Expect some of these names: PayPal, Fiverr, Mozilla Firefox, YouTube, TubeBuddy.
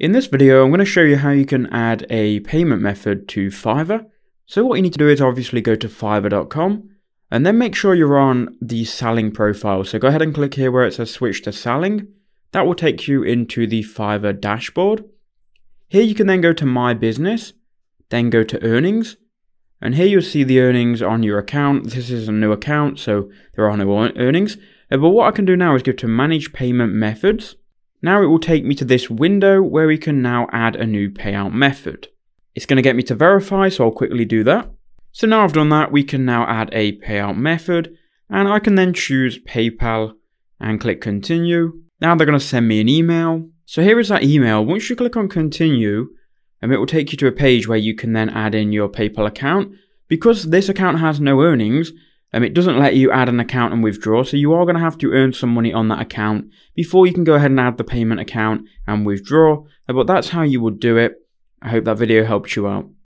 In this video, I'm going to show you how you can add a payment method to Fiverr. So what you need to do is obviously go to fiverr.com and then make sure you're on the selling profile. So go ahead and click here where it says switch to selling. That will take you into the Fiverr dashboard. Here you can then go to my business, then go to earnings. And here you'll see the earnings on your account. This is a new account, so there are no earnings. But what I can do now is go to manage payment methods. Now it will take me to this window where we can now add a new payout method. It's going to get me to verify, so I'll quickly do that. So now I've done that, we can now add a payout method, and I can then choose PayPal and click continue. Now they're going to send me an email. So here is that email. Once you click on continue, it will take you to a page where you can then add in your PayPal account. Because this account has no earnings, it doesn't let you add an account and withdraw, so you are going to have to earn some money on that account before you can go ahead and add the payment account and withdraw, but that's how you would do it. I hope that video helped you out.